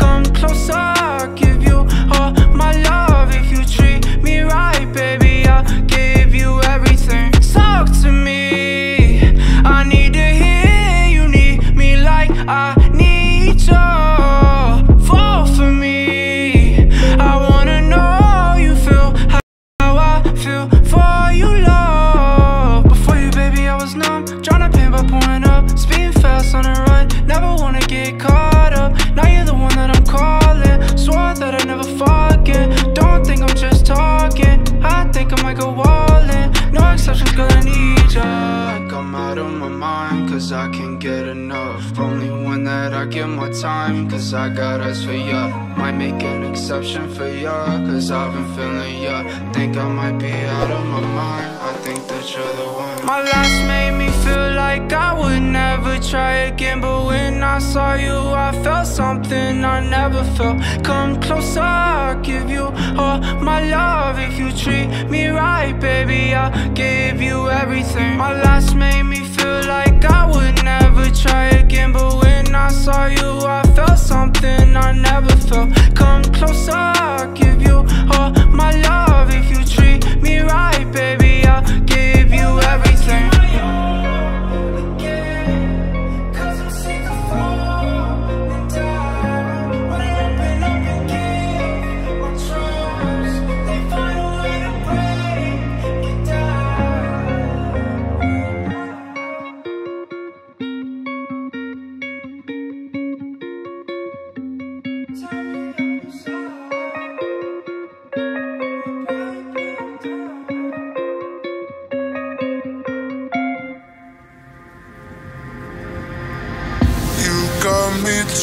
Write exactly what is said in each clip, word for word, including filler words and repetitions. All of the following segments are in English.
Come closer, I'll give you all my love. If you treat me right, baby, I'll give you everything. Talk to me, I need to hear you need me like I need you. Fall for me, I wanna know you feel how I feel for you, love. Before you, baby, I was numb, tryna pin by pulling up, speeding fast on the run, never wanna get caught up. Now you're the one that I'm calling, swore that I never forget. Don't think I'm just talking, I think I might go wallin'. No exceptions, girl, I need ya. Like I'm out of my mind, cause I can't get enough. Only one that I give my time, cause I got eyes for ya. Might make an exception for ya, cause I've been feeling ya. Think I might be out of my mind, I think that you're the one. My last made me feel like I would never try again, but when I saw you, I felt something I never felt. Come closer, I'll give you all my love. If you treat me right, baby, I'll give you everything. My last made me feel like I would never try again, but when I saw you, I felt something I never felt. Come closer, I'll give you all my love. If you treat me right, baby, I'll give you everything.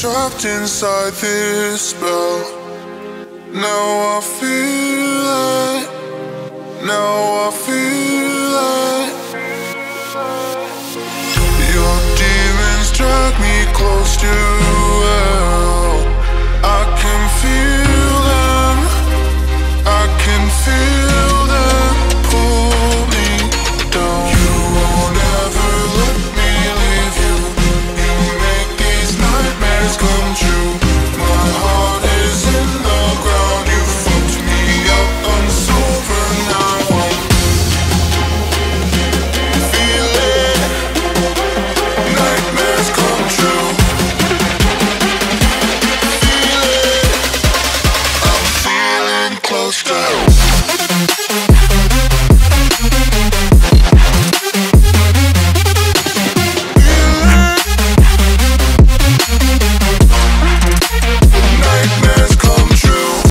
Trapped inside this spell. Now I feel it. Now I feel it. Your demons drag me close to